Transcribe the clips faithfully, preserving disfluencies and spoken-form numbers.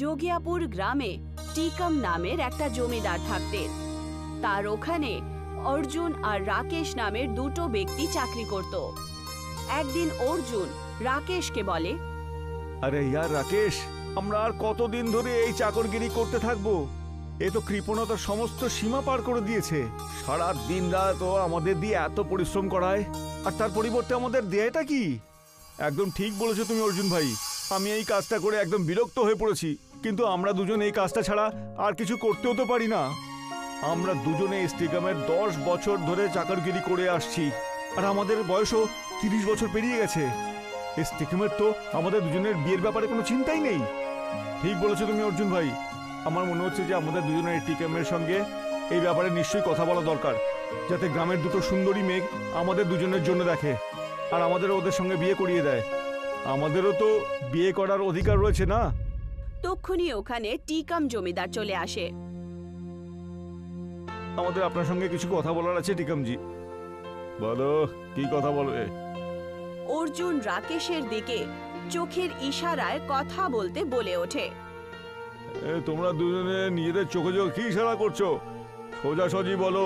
যোগিয়াপুর গ্রামে টিকম নামের একটা জমিদার থাকতেন। তার ওখানে অর্জুন আর রাকেশ নামের দুটো ব্যক্তি চাকরি করত। একদিন অর্জুন রাকেশকে বলে, আরে ইয়ার রাকেশ, আমরা আর কতদিন ধরে এই চাকরগিরি করতে থাকবো? এ তো কৃপণতার সমস্ত সীমা পার করে দিয়েছে। সারা দিন রাত ও আমাদের দিয়ে এত পরিশ্রম করায়, আর তার পরিবর্তে আমাদের দেয়টা কি? একদম ঠিক বলেছো তুমি অর্জুন ভাই, আমি এই কাজটা করে একদম বিরক্ত হয়ে পড়েছি। কিন্তু আমরা দুজন এই কাজটা ছাড়া আর কিছু করতেও তো পারি না। আমরা দুজনে স্টিকামের দশ বছর ধরে চাকরগিরি করে আসছি, আর আমাদের বয়সও তিরিশ বছর পেরিয়ে গেছে। স্টিকামের তো আমাদের দুজনের বিয়ের ব্যাপারে কোনো চিন্তাই নেই। ঠিক বলেছো তুমি অর্জুন ভাই, আমার মনে হচ্ছে যে আমাদের দুজনের টিকমের সঙ্গে এই ব্যাপারে নিশ্চয়ই কথা বলা দরকার, যাতে গ্রামের দুটো সুন্দরী মেয়ে আমাদের দুজনের জন্য দেখে আর আমাদের ওদের সঙ্গে বিয়ে করিয়ে দেয়। আমাদেরও তো বিয়ে করার অধিকার রয়েছে না? তখনই ওখানে টিকম জমিদার চলে আসে। আমাদের আপনার সঙ্গে কিছু কথা বলার আছে টিকমজি। বলো, কি কথা বলবে? অর্জুন রাকেশের দিকে চোখের ইশারায় কথা বলতে বলে ওঠে। তোমরা দুজনে নিজেদের চোখে চোখে কি ইশারা করছো? সোজাসজি বলো,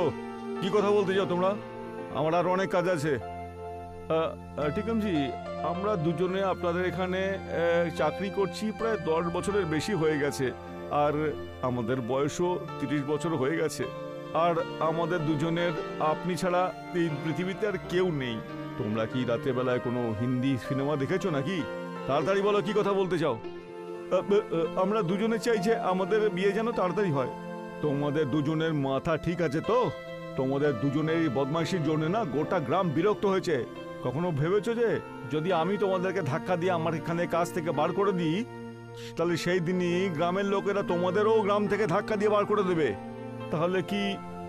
কি কথা বলতে চাও তোমরা? আমার আর অনেক কাজ আছে। টিকমজি, আমরা দুজনে আপনাদের এখানে চাকরি করছি প্রায় দশ বছরের বেশি হয়ে গেছে, আর আমাদের বয়সও তিরিশ বছর হয়ে গেছে। আর আমাদের দুজনের আপনি ছাড়া এই পৃথিবীতে আর কেউ নেই। তোমরা কি রাতের বেলায় কোনো হিন্দি সিনেমা দেখেছো নাকি? তাড়াতাড়ি বলো, কি কথা বলতে চাও? আমরা দুজনে চাই যে আমাদের বিয়ে যেন তাড়াতাড়ি হয়। তোমাদের দুজনের মাথা ঠিক আছে তো? তোমাদের দুজনের বদমাইশির জন্য না গোটা গ্রাম বিরক্ত হয়েছে। কখনো ভেবেছো যে যদি আমি তোমাদেরকে ধাক্কা দিয়ে আমার এখানে কাজ থেকে বার করে দিই, তাহলে সেই দিনই গ্রামের লোকেরা তোমাদেরও গ্রাম থেকে ধাক্কা দিয়ে বার করে দেবে? তাহলে কি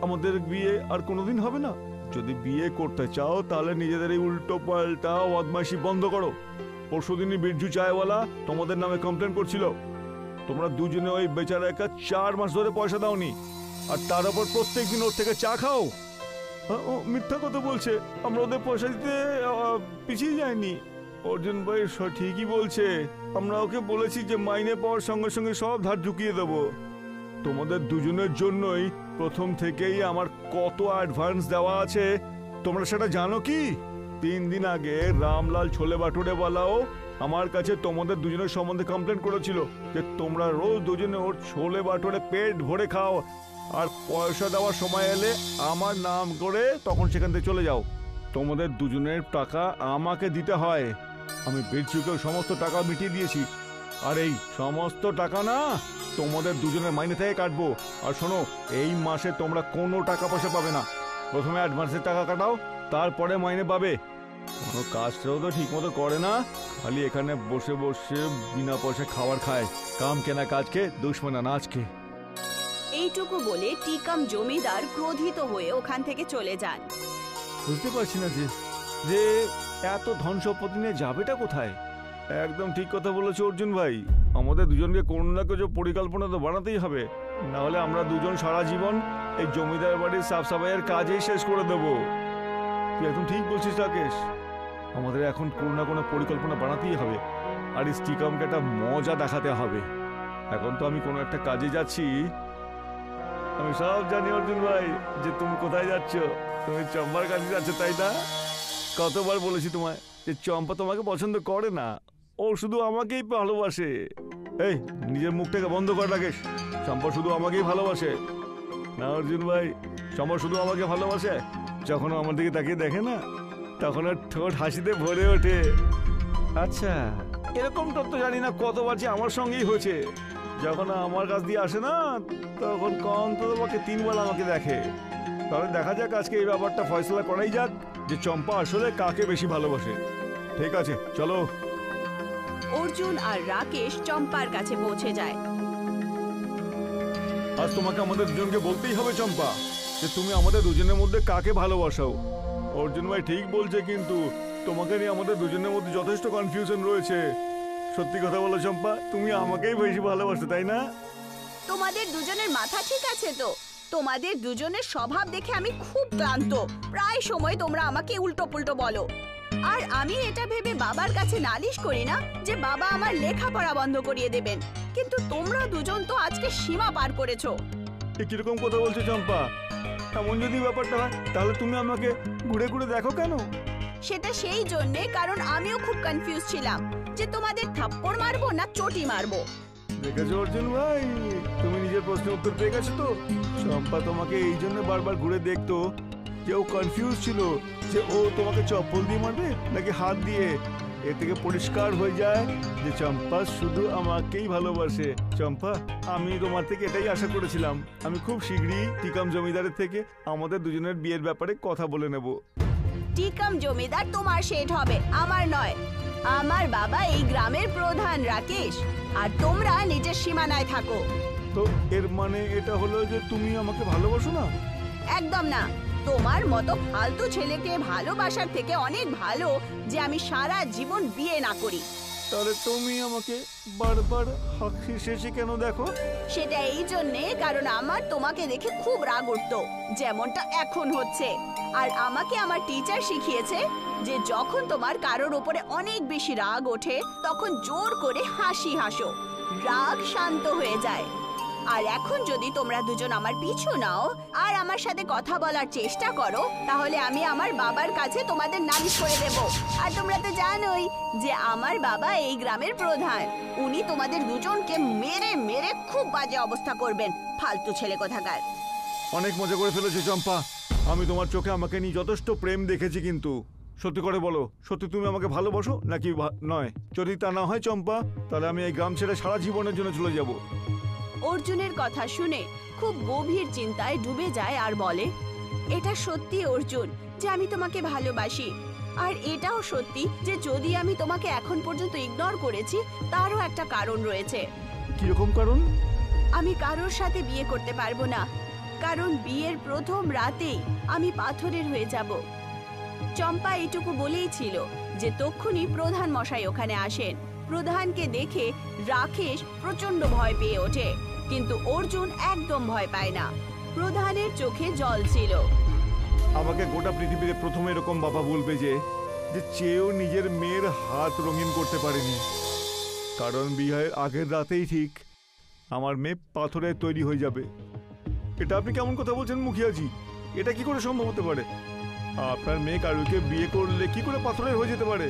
আমাদের বিয়ে আর কোনোদিন হবে না? যদি বিয়ে করতে চাও তাহলে নিজেদের এই উল্টো পাল্টা বদমাইশি বন্ধ করো। পরশুদিনই বীরজু চায়ওয়ালা তোমাদের নামে কমপ্লেন করছিল। তোমরা দুজনে ওই বেচারাকে চার মাস ধরে পয়সা দাওনি, আর তার উপর প্রত্যেক দিন ওর থেকে চা খাও। ও মিথ্যা কথা বলছে, আমরা ওদের পয়সা দিতে পিছিয়ে যাইনি। অর্জুন ভাই ঠিকই বলছে, আমরা ওকে বলেছি যে মাইনে পাওয়ার সঙ্গে সঙ্গে সব ধার ঢুকিয়ে দেবো। তোমাদের দুজনের জন্যই প্রথম থেকেই আমার কত অ্যাডভান্স দেওয়া আছে, তোমরা সেটা জানো কি? তিন দিন আগে রামলাল ছোলে বাটুরেওয়ালাও আমার কাছে তোমাদের দুজনের সম্বন্ধে কমপ্লেন করেছিল যে তোমরা রোজ দুজনে ওর ছোলে বাটুরে পেট ভরে খাও, আর পয়সা দেওয়ার সময় এলে আমার নাম করে তখন সেখান থেকে চলে যাও। তোমাদের দুজনের টাকা আমাকে দিতে হয়। আমি বীরজুকেও সমস্ত টাকা মিটিয়ে দিয়েছি, আর এই সমস্ত টাকা না তোমাদের দুজনের মাইনে থেকে কাটবো। আর শোনো, এই মাসে তোমরা কোনো টাকা পয়সা পাবে না। প্রথমে অ্যাডভান্সের টাকা কাটাও, তারপরে মাইনে পাবে। কোনো কাজটাও তো ঠিক মতো করে না, খালি এখানে বসে বসে বিনা পয়সা খাবার খায়। কাম কেনা কাজকে, দুশ্মনা নাচকে। এইটুকু বলে টিকম জমিদার ক্রোধিত হয়ে ওখান থেকে চলে যান। বুঝতে পারছি না যে যে এত ধন সম্পত্তি নিয়ে যাবেটা কোথায়। একদম ঠিক কথা বলেছো অর্জুন ভাই, আমাদের দুজনকে কোনো না কোনো পরিকল্পনা তো বানাতেই হবে, নাহলে আমরা দুজন সারা জীবন এই জমিদার বাড়ির সাফ সাফাইয়ের কাজেই শেষ করে দেবো। তুই একদম ঠিক বলছিস রাকেশ, আমাদের এখন কোনো না কোনো পরিকল্পনা বানাতেই হবে, আর এই টিকমকে একটা মজা দেখাতে হবে। এখন তো আমি কোনো একটা কাজে যাচ্ছি। আমি সব জানি অর্জুন ভাই যে তুমি কোথায় যাচ্ছ। তুমি চম্পার কাছে যাচ্ছ, তাই না? কতবার বলেছি তোমায় যে চম্পা তোমাকে পছন্দ করে না, ও শুধু আমাকেই ভালোবাসে। এই নিজের মুখটাকে বন্ধ কর রাকেশ, চম্পা শুধু আমাকেই ভালোবাসে না অর্জুন ভাই। চম্পা শুধু আমাকে ভালোবাসে, যখন আমার দিকে তাকিয়ে দেখে না তখন আর ঠোঁট হাসিতে ভরে ওঠে। আচ্ছা, এরকম তত্ত্ব জানি না কতবার যে আমার সঙ্গেই হয়েছে। যখন আমার কাছ দিয়ে আসে না তখন কন্তকে তিনবার আমাকে দেখে। তাহলে দেখা যাক, আজকে এই ব্যাপারটা ফয়সলা করাই যাক যে চম্পা আসলে কাকে বেশি ভালোবাসে। ঠিক আছে, চলো। অর্জুন আর রাকেশ চম্পার কাছে পৌঁছে যায়। আজ তোমাকে আমাদের দুজনকে বলতেই হবে চম্পা, যে তুমি আমাদের দুজনের মধ্যে কাকে ভালোবাসো। অর্জুন ভাই ঠিক বলছে, কিন্তু তোমাকে নিয়ে আমাদের দুজনের মধ্যে যথেষ্ট কনফিউশন রয়েছে। সত্যি কথা বলো চম্পা, তুমি আমাকেই বেশি ভালোবাসো, তাই না? তোমাদের দুজনের মাথা ঠিক আছে তো? তোমাদের দুজনের স্বভাব দেখে আমি খুব ক্লান্ত। প্রায় সময় তোমরা আমাকে উল্টো পুল্টো বলো। আর আমি এটা ভেবে বাবার কাছে নালিশ করি না যে বাবা আমার লেখাপড়া বন্ধ করিয়ে দেবেন, কিন্তু তোমরা দুজন তো আজকে সীমা পার করেছো। কিরকম কথা বলছো চম্পা? এমন যদি ব্যাপারটা হয় তাহলে তুমি আমাকে ঘুরে ঘুরে দেখো কেন? সেটা সেই জন্যে কারণ আমিও খুব কনফিউজ ছিলাম যে তোমাদের থাপ্পড় মারবো না চটি মারবো। দেখেছো অর্জুন ভাই, তুমি নিজের প্রশ্নের উত্তর পেয়ে গেছো তো? চম্পা তোমাকে এই জন্য বারবার ঘুরে দেখতো যে ও কনফিউজ ছিল যে ও তোমাকে চপ্পল দিয়ে মারবে নাকি হাত দিয়ে। এ থেকে পরিষ্কার হয়ে যায় যে চম্পা শুধু আমাকেই ভালোবাসে। চম্পা, আমি তোমার থেকে এটাই আশা করেছিলাম। আমি খুব শীঘ্রই টিকম জমিদারের থেকে আমাদের দুজনের বিয়ের ব্যাপারে কথা বলে নেব। টিকম জমিদার তোমার শেঠ হবে, আমার নয়। আমার বাবা এই গ্রামের প্রধান রাকেশ, আর তোমরা নিজের সীমানায় থাকো। তো এর মানে এটা হলো যে তুমি আমাকে ভালোবাসো না? একদম না। তোমার মতো ফালতু ছেলেকে ভালোবাসার থেকে অনেক ভালো যে আমি সারা জীবন বিয়ে না করি। তাহলে তুমি আমাকে বারবার হাসি কেন দেখো? সেটা এই জন্যে কারণ আমার তোমাকে দেখে খুব রাগ উঠতো, যেমনটা এখন হচ্ছে। আর আমাকে আমার টিচার শিখিয়েছে যে যখন তোমার কারোর উপরে অনেক বেশি রাগ ওঠে তখন জোর করে হাসি হাসো, রাগ শান্ত হয়ে যায়। আর এখন যদি তোমরা দুজন আমার পিছু নাও আর আমার সাথে কথা বলার চেষ্টা করো তাহলে আমি আমার বাবার কাছে তোমাদের নালিশ করে দেব। আর তোমরা তো জানোই যে আমার বাবা এই গ্রামের প্রধান, উনি তোমাদের দুজনকে মেরে মেরে খুব বাজে অবস্থা করবেন। ফালতু ছেলে কোথাকার। অনেক মজা করে ফেলেছো চম্পা। আমি তোমার চোখে আমাকে নিয়ে যথেষ্ট প্রেম দেখেছি, কিন্তু সত্যি করে বলো, সত্যি তুমি আমাকে ভালোবাসো নাকি নয়? যদি তা না হয় চম্পা, তাহলে আমি এই গ্রাম ছেড়ে সারা জীবনের জন্য চলে যাব। অর্জুনের কথা শুনে খুব গভীর চিন্তায় ডুবে যায় আর বলে, এটা সত্যি অর্জুন যে আমি তোমাকে ভালোবাসি, আর এটাও সত্যি যে যদি আমি তোমাকে এখন পর্যন্ত ইগনোর করেছি তারও একটা কারণ রয়েছে। কিরকম কারণ? আমি কারোর সাথে বিয়ে করতে পারবো না, কারণ বিয়ের প্রথম রাতেই আমি পাথরের হয়ে যাব। চম্পা এটুকু বলেই ছিল যে তক্ষুনি প্রধান মশাই ওখানে আসেন। প্রধানকে দেখে রাকেশ প্রচন্ড ভয় পেয়ে ওঠে, কিন্তু অর্জুন একদম ভয় পায় না। প্রধানের চোখে জল ছিল। আমাকে গোটা পৃথিবীতে প্রথম এরকম বাবা বলবে যে যে চেয়েও নিজের মেয়ের হাত রঙিন করতে পারেনি, কারণ বিয়ের আগের রাতেই ঠিক আমার মেয়ে পাথরে তৈরি হয়ে যাবে। এটা আপনি কেমন কথা বলছেন মুখিয়াজি? এটা কি করে সম্ভব হতে পারে? আপনার মেয়ে কারুকে বিয়ে করলে কি করে পাথরে হয়ে যেতে পারে?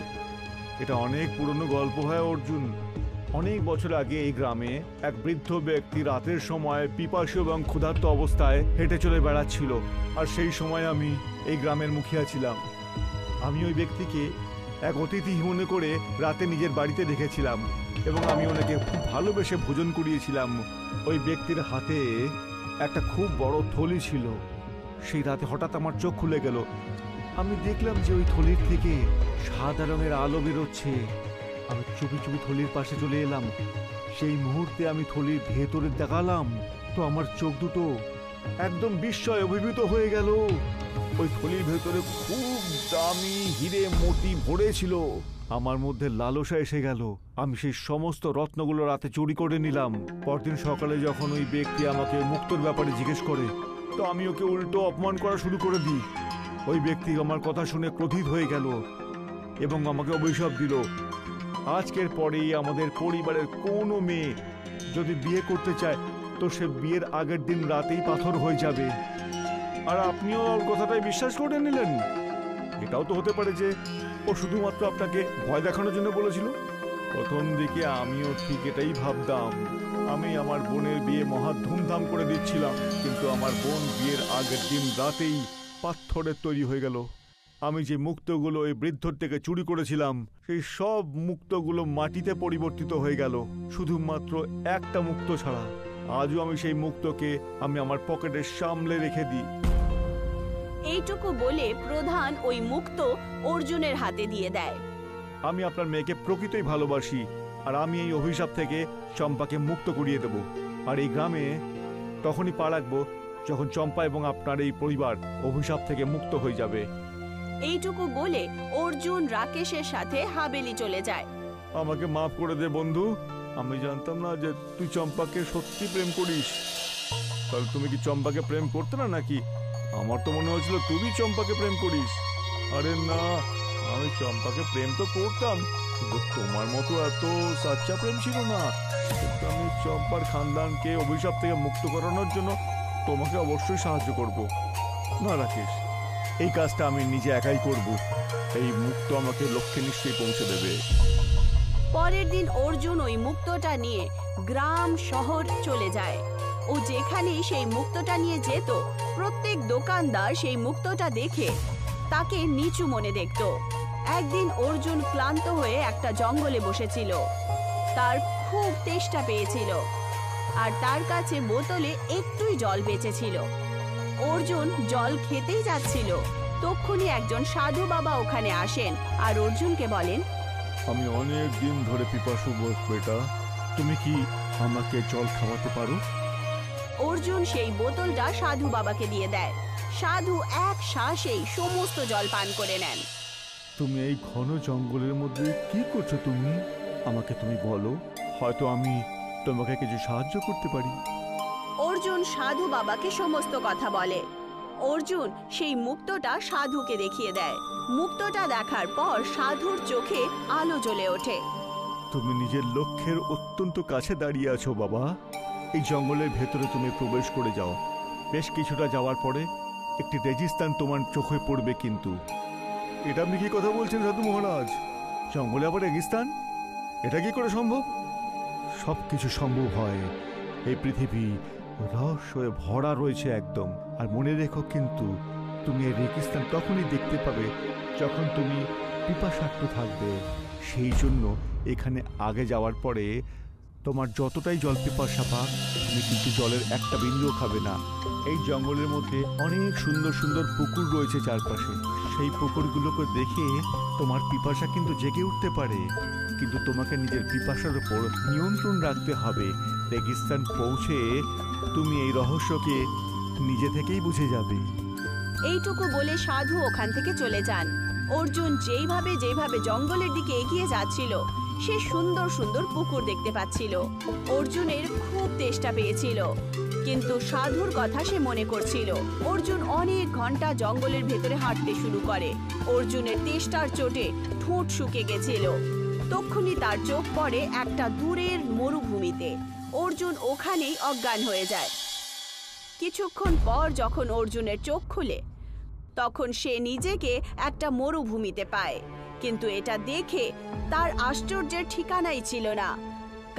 এটা অনেক পুরনো গল্প হয় অর্জুন। অনেক বছর আগে এই গ্রামে এক বৃদ্ধ ব্যক্তি রাতের সময় পিপাসু এবং ক্ষুধার্ত অবস্থায় হেঁটে চলে বেড়াচ্ছিল, আর সেই সময় আমি এই গ্রামের মুখিয়া ছিলাম। আমি ওই ব্যক্তিকে এক অতিথি মনে করে রাতে নিজের বাড়িতে রেখেছিলাম এবং আমি ওনাকে খুব ভালোবেসে ভোজন করিয়েছিলাম। ওই ব্যক্তির হাতে একটা খুব বড় থলি ছিল। সেই রাতে হঠাৎ আমার চোখ খুলে গেল। আমি দেখলাম যে ওই থলির থেকে সাদা রঙের আলো বেরোচ্ছে। আমি চুপি চুপি থলির পাশে চলে এলাম। সেই মুহূর্তে আমি থলির ভেতরে দেখালাম তো আমার চোখ দুটো একদম বিস্ময়ে অভিভূত হয়ে গেল। ওই থলির ভেতরে খুব দামি হিরে মতি ভরে ছিল। আমার মধ্যে লালসা এসে গেল। আমি সেই সমস্ত রত্নগুলো রাতে চুরি করে নিলাম। পরদিন সকালে যখন ওই ব্যক্তি আমাকে মুক্তোর ব্যাপারে জিজ্ঞেস করে, তো আমি ওকে উল্টো অপমান করা শুরু করে দিই। ওই ব্যক্তি আমার কথা শুনে ক্রোধিত হয়ে গেল এবং আমাকে অভিশাপ দিল, আজকের পরেই আমাদের পরিবারের কোনো মেয়ে যদি বিয়ে করতে চায় তো সে বিয়ের আগের দিন রাতেই পাথর হয়ে যাবে। আর আপনিও ওর কথাটাই বিশ্বাস করে নিলেন? এটাও তো হতে পারে যে ও শুধুমাত্র আপনাকে ভয় দেখানোর জন্য বলেছিল। প্রথম দিকে আমিও ঠিক এটাই ভাবতাম। আমি আমার বোনের বিয়ে মহা ধুমধাম করে দিচ্ছিলাম, কিন্তু আমার বোন বিয়ের আগের দিন রাতেই পাথরের তৈরি হয়ে গেল। আমি যে মুক্তগুলো এই বৃদ্ধর থেকে চুরি করেছিলাম সেই সব মুক্তগুলো মাটিতে পরিবর্তিত হয়ে গেল, শুধুমাত্র একটা মুক্ত ছাড়া। আজও আমি সেই মুক্তকে আমি আমার পকেটে সামলে রেখে দিই। এইটুকু বলে প্রধান ওই মুক্ত অর্জুনের হাতে দিয়ে দেয়। আমি আপনার মেয়েকে প্রকৃতই ভালোবাসি, আর আমি এই অভিশাপ থেকে চম্পাকে মুক্ত করিয়ে দেব। আর এই গ্রামে তখনই পা রাখবো যখন চম্পা এবং আপনার এই পরিবার অভিশাপ থেকে মুক্ত হয়ে যাবে। এইটুকু বলে অর্জুন রাকেশের সাথে হাবেলি চলে যায়। আমাকে মাফ করে দে বন্ধু, আমি জানতাম না যে তুই চম্পাকে সত্যি প্রেম করিস। তাহলে তুমি কি চম্পাকে প্রেম করতে না নাকি? আমার তো মনে হয়েছিল তুমি চম্পাকে প্রেম করিস। আরে না, আমি চম্পাকে প্রেম তো করতাম, কিন্তু তোমার মতো এত সাচ্চা প্রেম ছিল না। আমি চম্পার খানদানকে অভিশাপ থেকে মুক্ত করানোর জন্য তোমাকে অবশ্যই সাহায্য করব। না রাকেশ, এই কাজটা আমি নিজে একাই করব। এই মুক্ত আমাকে লক্ষ্যে নিশ্চয়ই পৌঁছে দেবে। পরের দিন অর্জুন ওই মুক্তটা নিয়ে গ্রাম শহর চলে যায়। ও যেখানে সেই মুক্তটা নিয়ে যেত, প্রত্যেক দোকানদার সেই মুক্তটা দেখে তাকে নিচু মনে দেখত। একদিন অর্জুন ক্লান্ত হয়ে একটা জঙ্গলে বসেছিল। তার খুব তেষ্টা পেয়েছিল আর তার কাছে বোতলে একটুই জল বেঁচেছিল। অর্জুন জল খেতেই যাচ্ছিল, তখনই একজন সাধু বাবা ওখানে আসেন আর অর্জুনকে বলেন, আমি অনেক দিন ধরে পিপাসু বোধ, বেটা তুমি কি আমাকে জল খাওয়াতে পারো? অর্জুন সেই বোতলটা সাধু বাবাকে দিয়ে দেয়। সাধু এক শ্বাসেই সমস্ত জল পান করে নেন। তুমি এই ঘন জঙ্গলের মধ্যে কি করছো তুমি? আমাকে তুমি বলো, হয়তো আমি তোমাকে কিছু সাহায্য করতে পারি। অর্জুন সাধু বাবাকে সমস্ত কথা বলে। অর্জুন সেই মুক্তটা সাধুকে দেখিয়ে দেয়। মুক্তটা দেখার পর সাধুর চোখে আলো জ্বলে ওঠে। তুমি নিজের লক্ষ্যের অত্যন্ত কাছে দাঁড়িয়ে আছো বাবা। এই জঙ্গলের ভেতরে তুমি প্রবেশ করে যাও। বেশ কিছুটা যাওয়ার পরে একটি রেজিস্তান তোমার চোখে পড়বে। কিন্তু এটা আপনি কি কথা বলছেন সাধু মহারাজ? জঙ্গলে আবার রেগিস্তান? এটা কি করে সম্ভব? সব কিছু সম্ভব হয়। এই পৃথিবী রহস্যে ভরা রয়েছে একদম। আর মনে রেখো কিন্তু, তুমি এই রেগিস্তান তখনই দেখতে পাবে যখন তুমি পিপাসার্থ থাকবে। সেই জন্য এখানে আগে যাওয়ার পরে তোমার যতটাই জল পিপাসা পাক, তুমি কিন্তু জলের একটা বিন্দুও খাবে না। এই জঙ্গলের মধ্যে অনেক সুন্দর সুন্দর পুকুর রয়েছে চারপাশে। সেই পুকুরগুলোকে দেখে তোমার পিপাসা কিন্তু জেগে উঠতে পারে, কিন্তু তোমাকে নিজের পিপাসার উপর নিয়ন্ত্রণ রাখতে হবে। রেগিস্তান পৌঁছে তুমি এই রহস্যকে নিজে থেকেই বুঝে যাবে। এইটুকু বলে সাধু ওখান থেকে চলে যান। অর্জুন যেইভাবে যেভাবে জঙ্গলের দিকে এগিয়ে যাচ্ছিল, সে সুন্দর সুন্দর পুকুর দেখতে পাচ্ছিল। অর্জুনের খুব তেষ্টা পেয়েছিল, কিন্তু সাধুর কথা সে মনে করছিল। অর্জুন অনেক ঘন্টা জঙ্গলের ভেতরে হাঁটতে শুরু করে। অর্জুনের তেষ্টার চোটে ঠোঁট শুকে গেছিল। তক্ষুনি তার চোখ পড়ে একটা দূরের মরুভূমিতে। অর্জুন ওখানেই অজ্ঞান হয়ে যায়। কিছুক্ষণ পর যখন অর্জুনের চোখ খুলে, তখন সে নিজেকে একটা মরুভূমিতে পায়। কিন্তু এটা দেখে তার আশ্চর্যের ঠিকানাই ছিল না,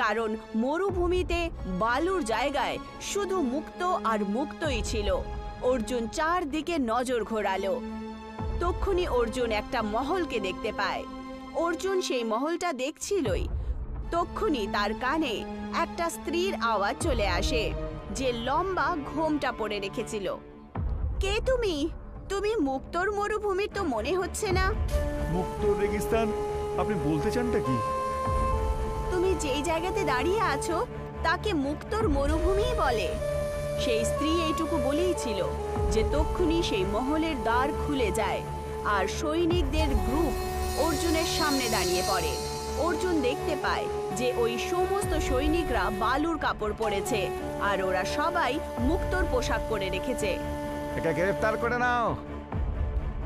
কারণ মরুভূমিতে বালুর জায়গায় শুধু মুক্ত আর মুক্তই ছিল। অর্জুন চারদিকে নজর ঘোরালো। তক্ষুনি অর্জুন একটা মহলকে দেখতে পায়। অর্জুন সেই মহলটা দেখছিলই, তক্ষুনি তার কানে একটা স্ত্রীর আওয়াজ চলে আসে যে লম্বা ঘোমটা পরে রেখেছিল। কে তুমি? তুমি মুক্তর মরুভূমি তো মনে হচ্ছে না। মুক্তর রেগিস্তান আপনি বলতে চানটা কি? তুমি যেই জায়গাতে দাঁড়িয়ে আছো তাকে মুক্তর মরুভূমিই বলে। সেই স্ত্রী এইটুকু বলেই ছিল যে তক্ষুনি সেই মহলের দ্বার খুলে যায় আর সৈনিকদের গ্রুপ অর্জুনের সামনে দাঁড়িয়ে পড়ে। অর্জুন দেখতে পায় যে ওই সমস্ত সৈনিকরা বালুর কাপড় পরেছে আর ওরা সবাই মুক্তর পোশাক পরে রেখেছে। একে গ্রেফতার করে নাও।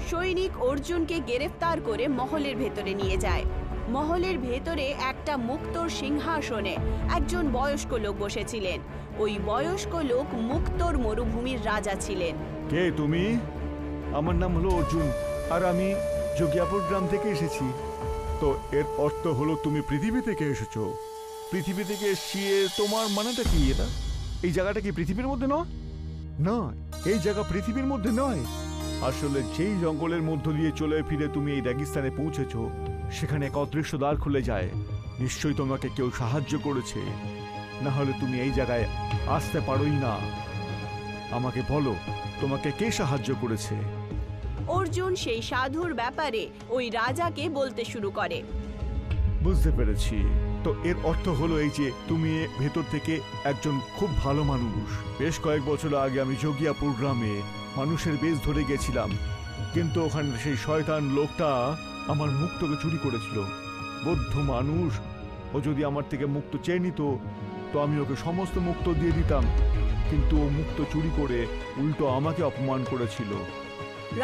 সৈনিক অর্জুনকে গ্রেফতার করে মহলের ভেতরে নিয়ে যায়। মহলের ভেতরে একটা মুক্তর সিংহাসনে একজন বয়স্ক লোক বসেছিলেন। ওই বয়স্ক লোক মুক্তর মরুভূমির রাজা ছিলেন। কে তুমি? আমার নাম হলো অর্জুন আর আমি যোগিয়াপুর গ্রাম থেকে এসেছি। তো এর অর্থ হলো তুমি পৃথিবী থেকে এসেছো। পৃথিবী থেকে এসে তোমার মানেটা কি? এটা এই জায়গাটা কি পৃথিবীর মধ্যে নয়? না, এই জায়গা পৃথিবীর মধ্যে নয়। আসলে যেই জঙ্গলের মধ্য দিয়ে চলে ফিরে তুমি এই রেগিস্তানে পৌঁছেছ, সেখানে এক অদৃশ্য দ্বার খুলে যায়। নিশ্চয়ই তোমাকে কেউ সাহায্য করেছে, না হলে তুমি এই জায়গায় আসতে পারোই না। আমাকে বলো, তোমাকে কে সাহায্য করেছে? অর্জুন সেই সাধুর ব্যাপারে ওই রাজাকে বলতে শুরু করে। বুঝতে পেরেছি। তো এর অর্থ হলো এই যে তুমি ভেতর থেকে একজন খুব ভালো মানুষ। বেশ কয়েক বছর আগে আমি যোগিয়াপুর গ্রামে মানুষের বেশ ধরে গেছিলাম, কিন্তু ওখানে সেই শয়তান লোকটা আমার মুক্তকে চুরি করেছিল। বদ্ধ মানুষ, ও যদি আমার থেকে মুক্ত চেয়ে নিত তো আমি ওকে সমস্ত মুক্ত দিয়ে দিতাম, কিন্তু ও মুক্ত চুরি করে উল্টো আমাকে অপমান করেছিল।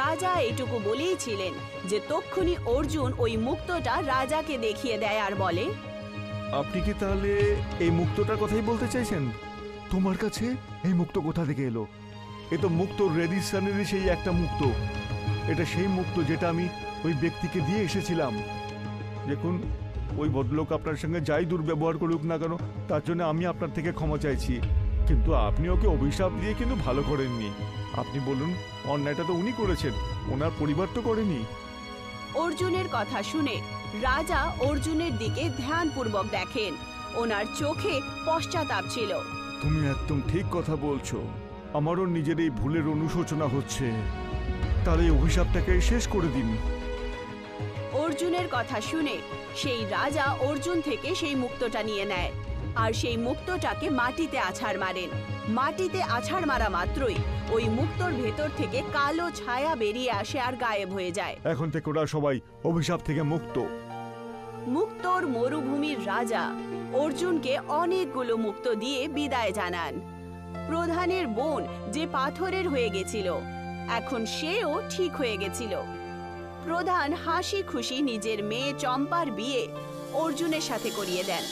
রাজা এটুকু বলেইছিলেন যে তক্ষুনি অর্জুন ওই মুক্তটা রাজাকে দেখিয়ে দেয় আর বলে, আপনি কি তাহলে এই মুক্তটার কথাই বলতে চাইছেন? তোমার কাছে এই মুক্ত কোথা থেকে এলো? এ তো মুক্ত রেডিসানেরই সেই একটা মুক্ত। এটা সেই মুক্ত যেটা আমি ওই ব্যক্তিকে দিয়ে এসেছিলাম। দেখুন, ওই ভদ্রলোক আপনার সঙ্গে যাই দুর্ব্যবহার করুক না কেন, তার জন্য আমি আপনার থেকে ক্ষমা চাইছি, কিন্তু আপনি ওকে অভিশাপ দিয়ে কিন্তু ভালো করেননি। আপনি বলুন, অন্যায়টা তো উনি করেছেন, ওনার পরিবার তো করেনি। অর্জুনের কথা শুনে রাজা অর্জুনের দিকে ধ্যানপূর্বক দেখেন। ওনার চোখে পশ্চাতাপ ছিল। তুমি একদম ঠিক কথা বলছো, আমারও নিজের এই ভুলের অনুশোচনা হচ্ছে। তার এই অভিশাপটাকে শেষ করে দিন। অর্জুনের কথা শুনে সেই রাজা অর্জুন থেকে সেই মুক্তটা নিয়ে নেয় আর সেই মুক্তটাকে মাটিতে আছাড় মারেন। মাটিতে আছাড় মারা মাত্রই ওই মুক্তর ভেতর থেকে কালো ছায়া বেরিয়ে আসে আর গায়েব হয়ে যায়। এখন থেকে ওরা সবাই অভিশাপ থেকে মুক্ত। মুক্তর মরুভূমির রাজা অর্জুনকে অনেকগুলো মুক্ত দিয়ে বিদায় জানান। প্রধানের বোন যে পাথরের হয়ে গেছিল, এখন সেও ঠিক হয়ে গেছিল। প্রধান হাসি খুশি নিজের মেয়ে চম্পার বিয়ে অর্জুনের সাথে করিয়ে দেন।